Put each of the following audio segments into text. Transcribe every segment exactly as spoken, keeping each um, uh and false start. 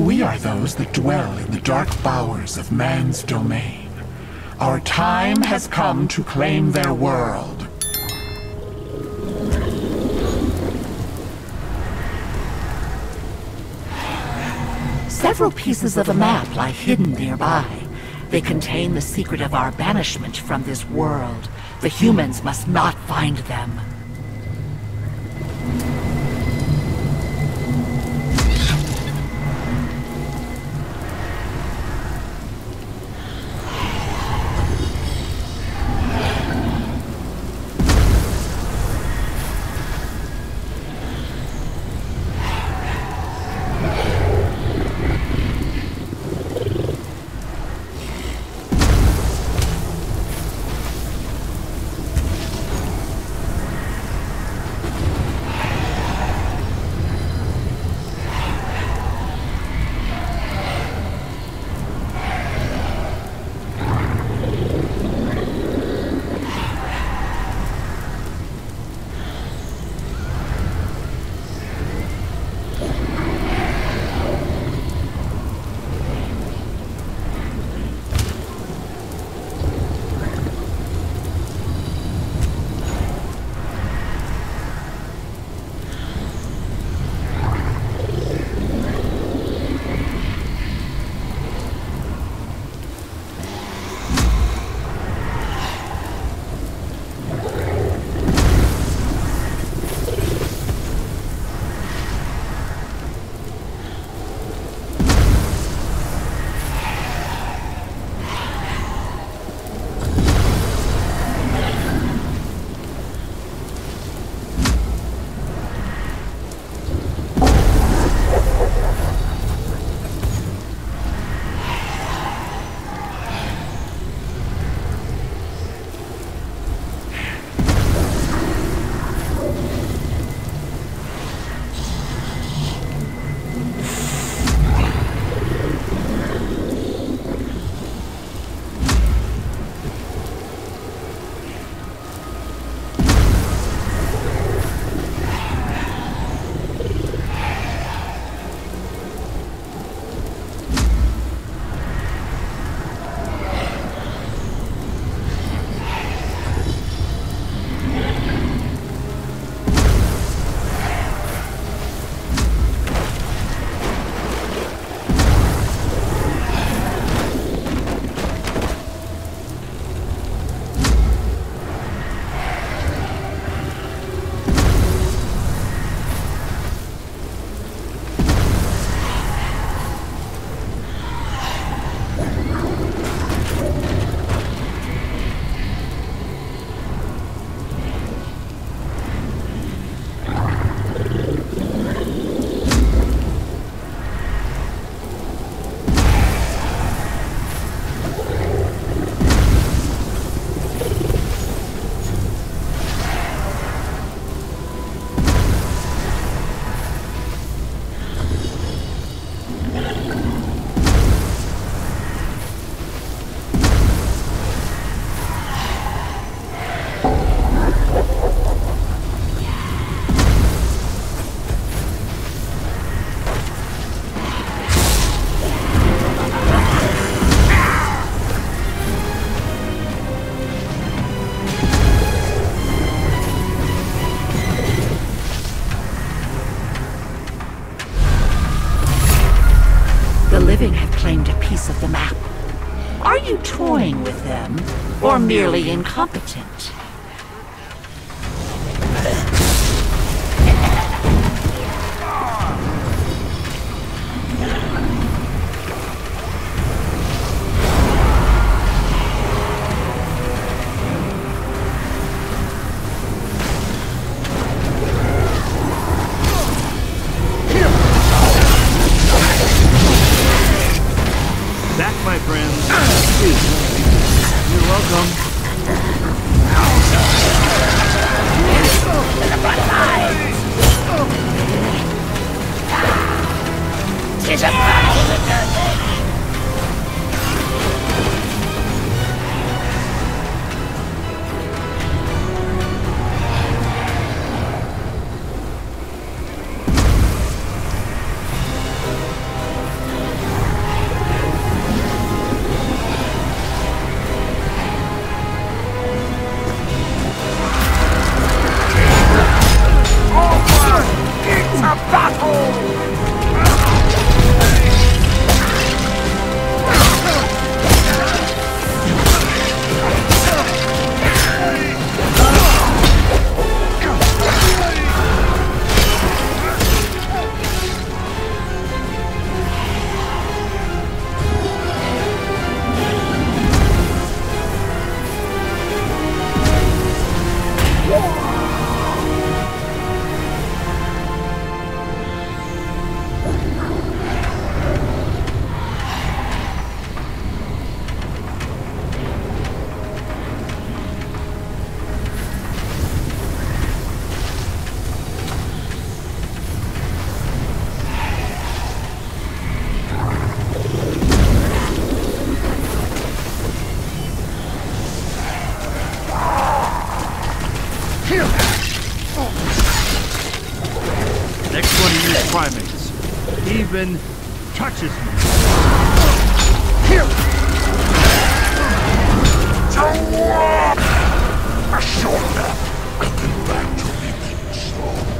We are those that dwell in the dark bowers of man's domain. Our time has come to claim their world. Several pieces of a map lie hidden nearby. They contain the secret of our banishment from this world. The humans must not find them. Of the map. Are you toying with them, or merely incompetent? primates even touches me. Kill! A short nap and then back to me being slow.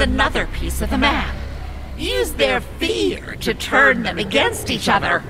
Another piece of the map. Use their fear to turn them against each other.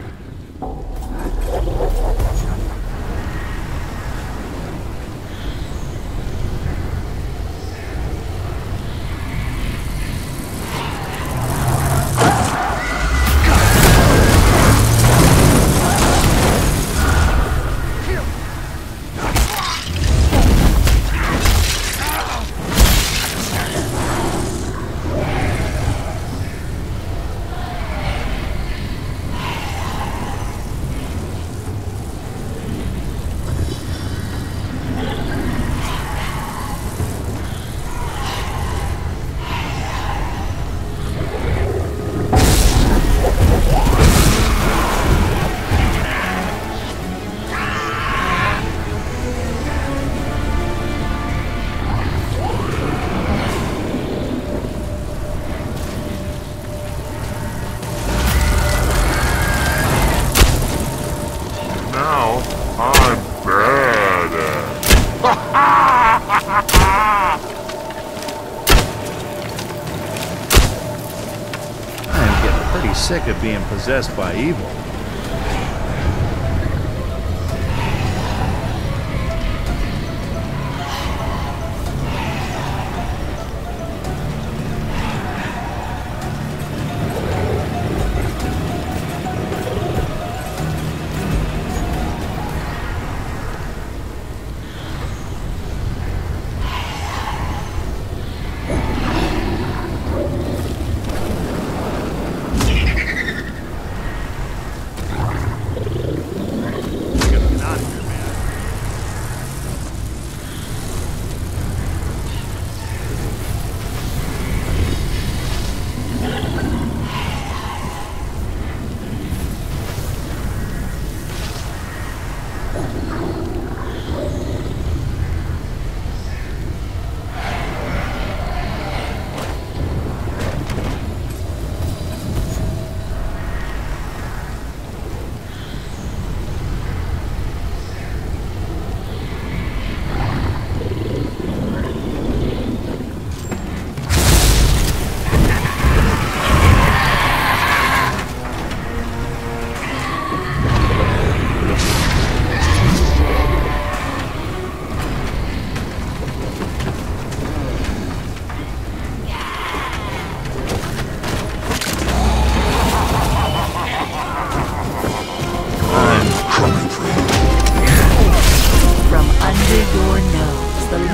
Sick of being possessed by evil.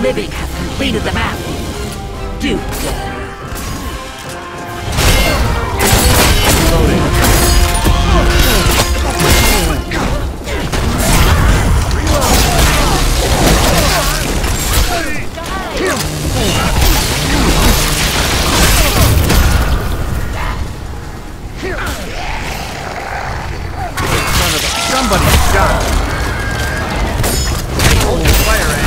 living has completed the map. Do good. Somebody's got it. Hold the fire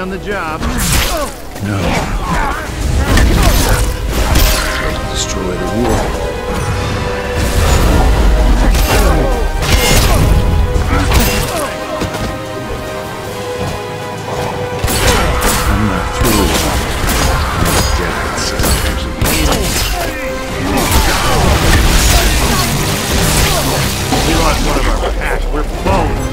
on the job. No. Destroy the world. I'm not through. We lost one of our packs. We're blown.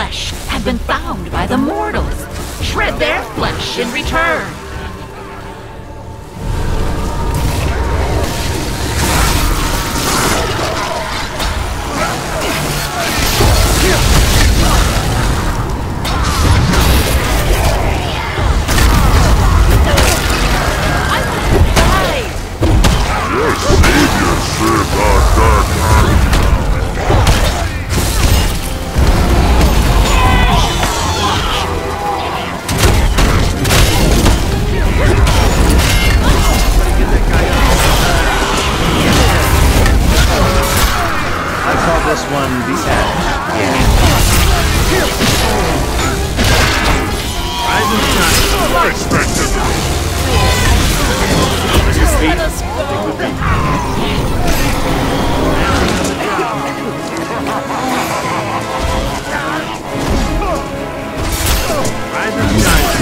flesh have been found by the mortals. Shred their flesh in return. This one, B'sag. Rise and shine. Respect to them. Just let us go. Rise and shine.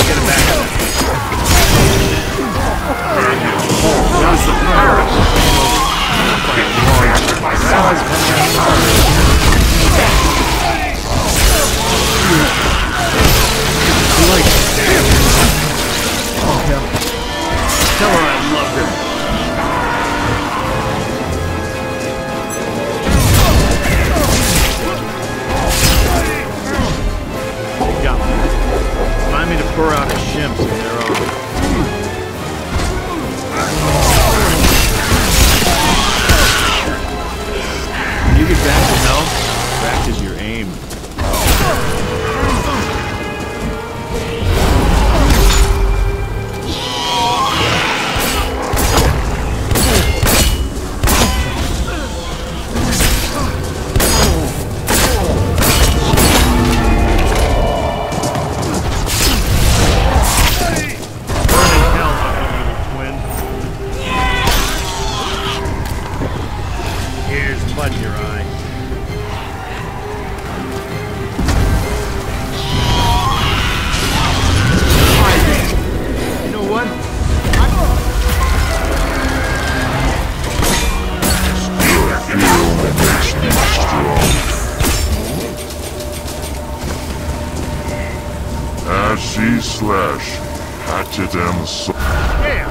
Get him back. Slash hatchet and saw. Yeah.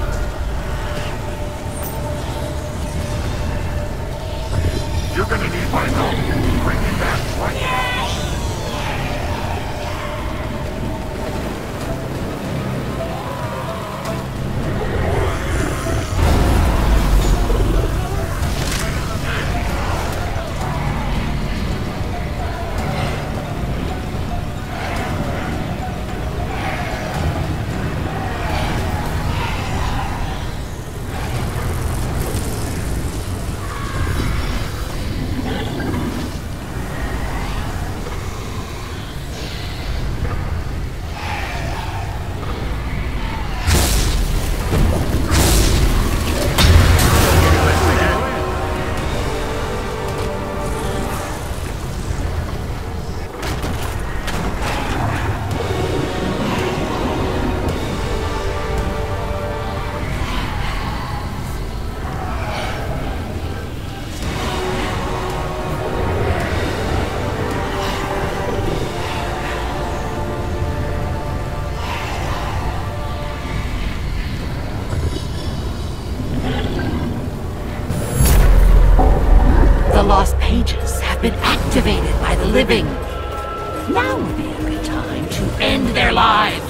You're gonna need my help. Bring me back right have been activated by the living. Now would be a good time to end their lives.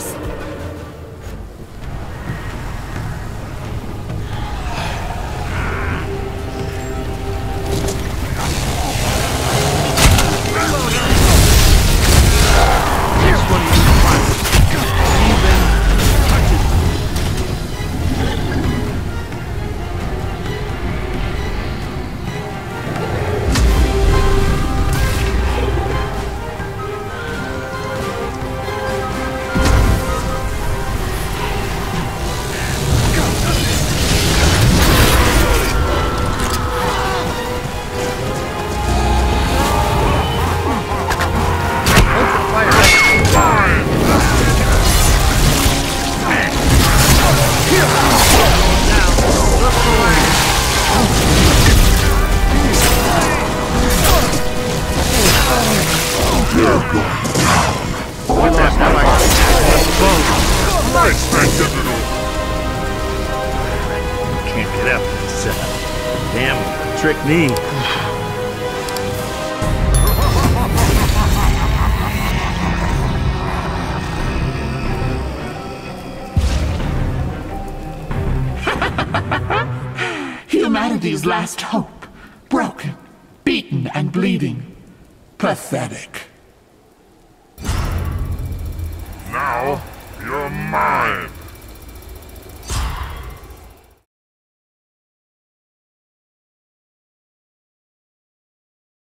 me. Humanity's last hope, broken, beaten and bleeding. Pathetic. Now, you're mine.